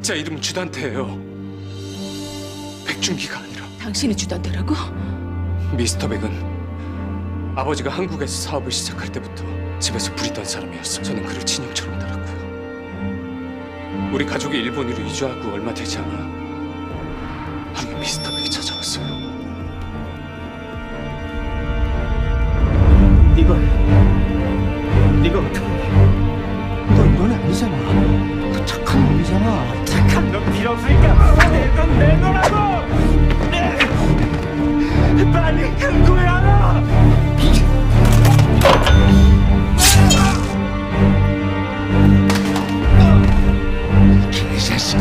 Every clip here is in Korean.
제 이름은 주단태예요. 백준기가 아니라. 당신이 주단태라고? 미스터 백은 아버지가 한국에서 사업을 시작할 때부터 집에서 부리던 사람이었어. 저는 그를 친형처럼 다뤘고요. 우리 가족이 일본으로 이주하고 얼마 되지 않아 하루에 미스터 백이 찾아왔어요. 네가 어떻게 너 이런 애 아니잖아. 너 착한 놈이잖아. 착한 너 빌었으니까 내 돈 내놓으라고. 빨리 금고에 알아! 개자식.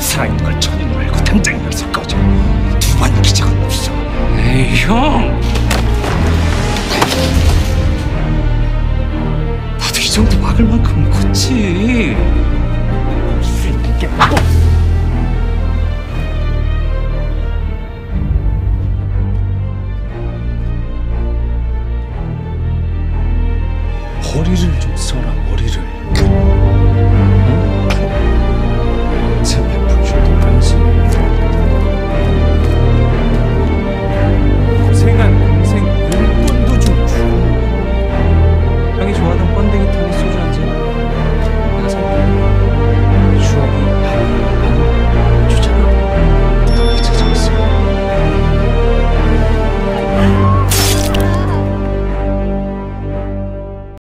살아있는 걸 전혀 말고 당장 여기서 꺼져. 두 번 기적은 없어. 에이 형!